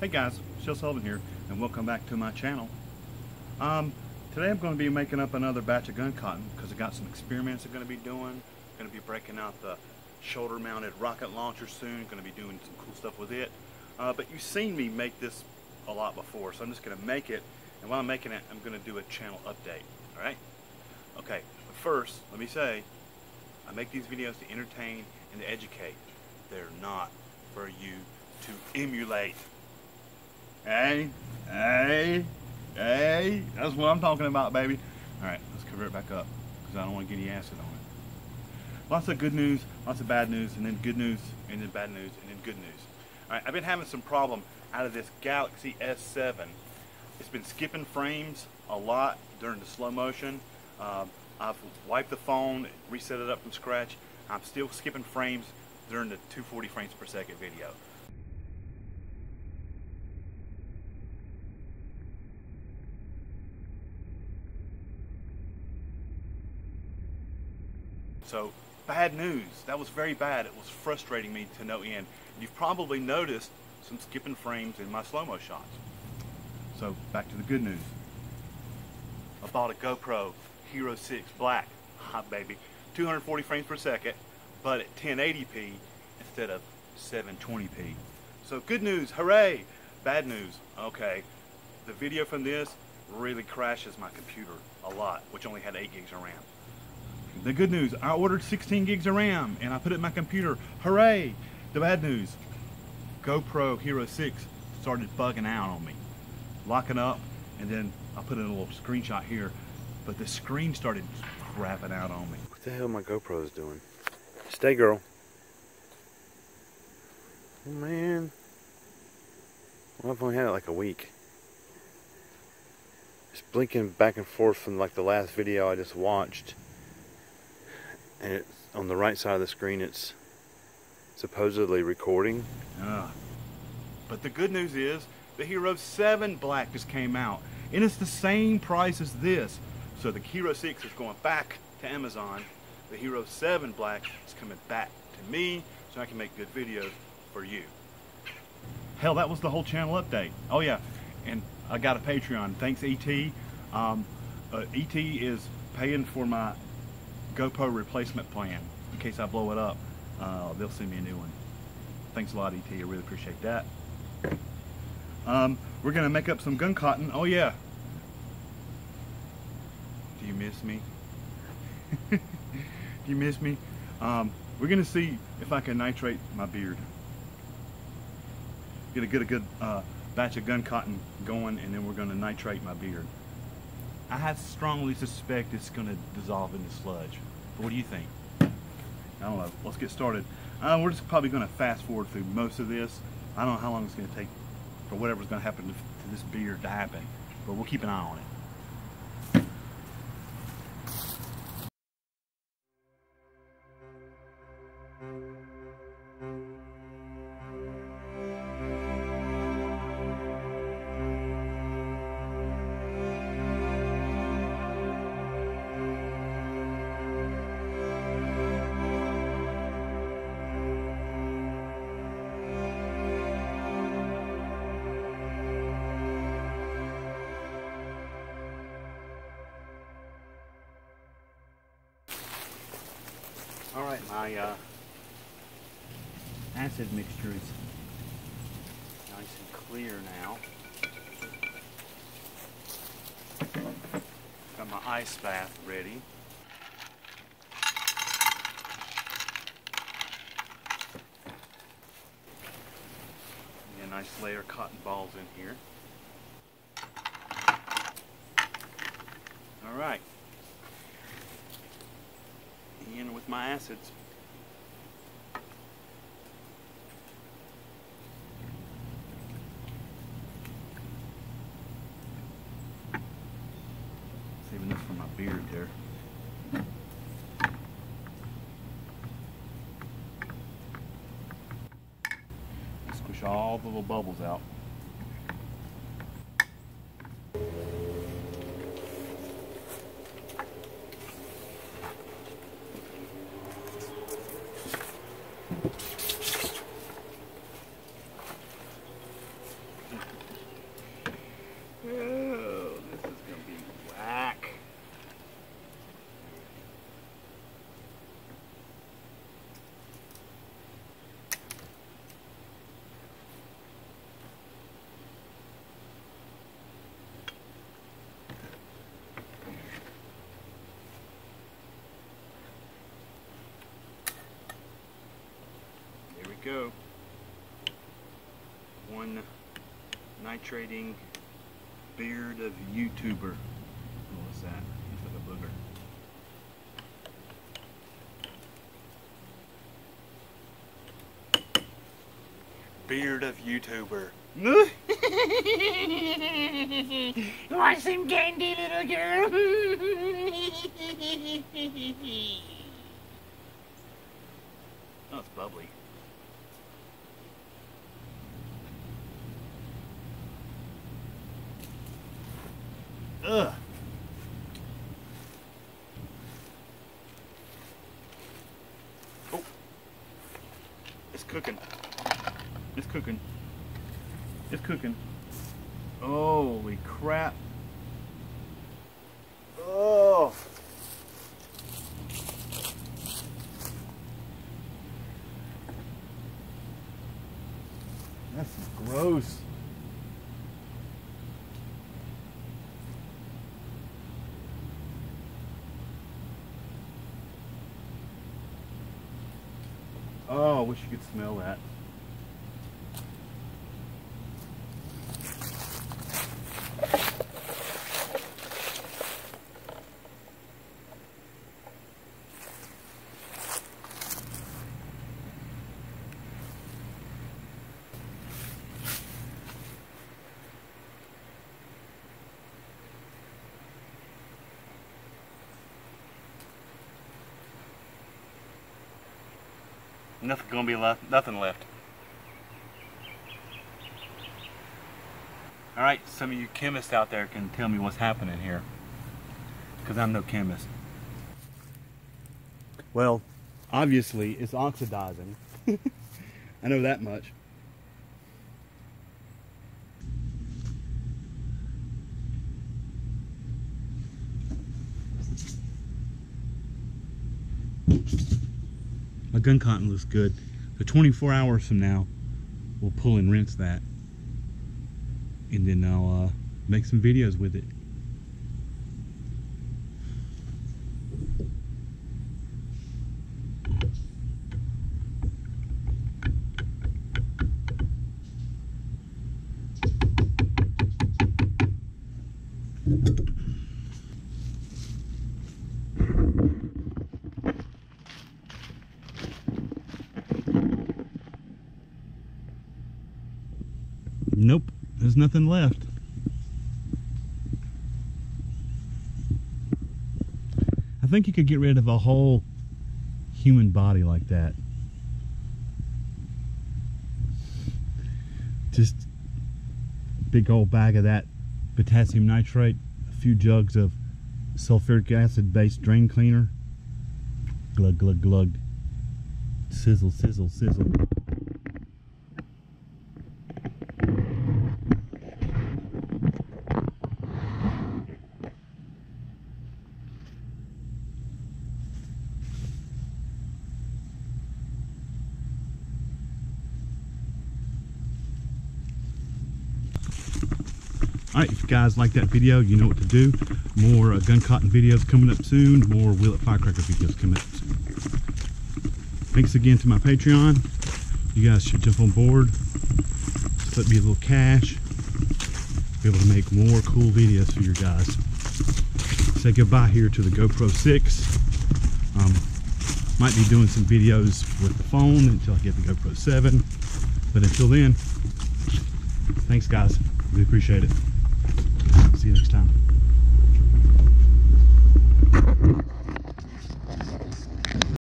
Hey guys, Schel Sullivan here, and welcome back to my channel. Today I'm going to be making up another batch of gun cotton because I got some experiments I'm going to be doing. I'm going to be breaking out the shoulder-mounted rocket launcher soon. Going to be doing some cool stuff with it. But you've seen me make this a lot before, so I'm just going to make it. And while I'm making it, I'm going to do a channel update. All right? Okay. But first, let me say, I make these videos to entertain and to educate. They're not for you to emulate. Hey, that's what I'm talking about, baby. All right, let's cover it back up because I don't want to get any acid on it. Lots of good news, lots of bad news, and then good news, and then bad news, and then good news. All right, I've been having some problem out of this Galaxy S7. It's been skipping frames a lot during the slow motion. I've wiped the phone, reset it up from scratch. I'm still skipping frames during the 240 frames per second video. So, bad news. That was very bad. It was frustrating me to no end. You've probably noticed some skipping frames in my slow-mo shots. So, back to the good news. I bought a GoPro Hero 6 Black. Hot baby. 240 frames per second, but at 1080p instead of 720p. So, good news. Hooray! Bad news. Okay. The video from this really crashes my computer a lot, which only had 8 gigs of RAM. The good news, I ordered 16 gigs of RAM and I put it in my computer. Hooray! The bad news, GoPro Hero 6 started bugging out on me. Locking up, and then I put in a little screenshot here, but the screen started crapping out on me. What the hell my GoPro is doing? Stay, girl. Oh, man. Well, I've only had it like a week. It's blinking back and forth from like the last video I just watched. And it's on the right side of the screen, it's supposedly recording. But the good news is the Hero 7 Black just came out, and it's the same price as this. So the Hero 6 is going back to Amazon. The Hero 7 Black is coming back to me, so I can make good videos for you. Hell, that was the whole channel update. Oh yeah, and I got a Patreon. Thanks, ET. ET is paying for my GoPro replacement plan in case I blow it up. They'll send me a new one. Thanks a lot, ET. I really appreciate that. We're gonna make up some gun cotton. Oh yeah. Do you miss me? Do you miss me? We're gonna see if I can nitrate my beard. Gonna get a good batch of gun cotton going, and then we're gonna nitrate my beard. I strongly suspect it's going to dissolve into sludge. But what do you think? I don't know. Let's get started. We're just probably going to fast forward through most of this. I don't know how long it's going to take for whatever's going to happen to this beard to happen. But we'll keep an eye on it. Alright, my acid mixture is nice and clear now. Got my ice bath ready. Get a nice layer of cotton balls in here. Alright. In with my acids. Saving this for my beard there. Squish all the little bubbles out. go. One nitrating beard of YouTuber. What was that? Looks like a booger. Beard of YouTuber. You want some candy, little girl? Oh, it's bubbly. Ugh. Oh. It's cooking. It's cooking. It's cooking. Holy crap. Oh. This is gross. Oh, I wish you could smell that. Nothing gonna be left. Nothing left. All right, some of you chemists out there can tell me what's happening here, because I'm no chemist. Well, obviously it's oxidizing. I know that much. My gun cotton looks good. So 24 hours from now, we'll pull and rinse that. And then I'll make some videos with it. Nope, there's nothing left. I think you could get rid of a whole human body like that. Just a big old bag of that potassium nitrate, a few jugs of sulfuric acid-based drain cleaner. Glug, glug, glug. Sizzle, sizzle, sizzle. Alright, if you guys like that video, you know what to do. More gun cotton videos coming up soon. More Wheel It Firecracker videos coming up soon. Thanks again to my Patreon. You guys should jump on board. Just let me a little cash. Be able to make more cool videos for you guys. Say goodbye here to the GoPro 6. Might be doing some videos with the phone until I get the GoPro 7. But until then, thanks guys. We appreciate it. See you next time.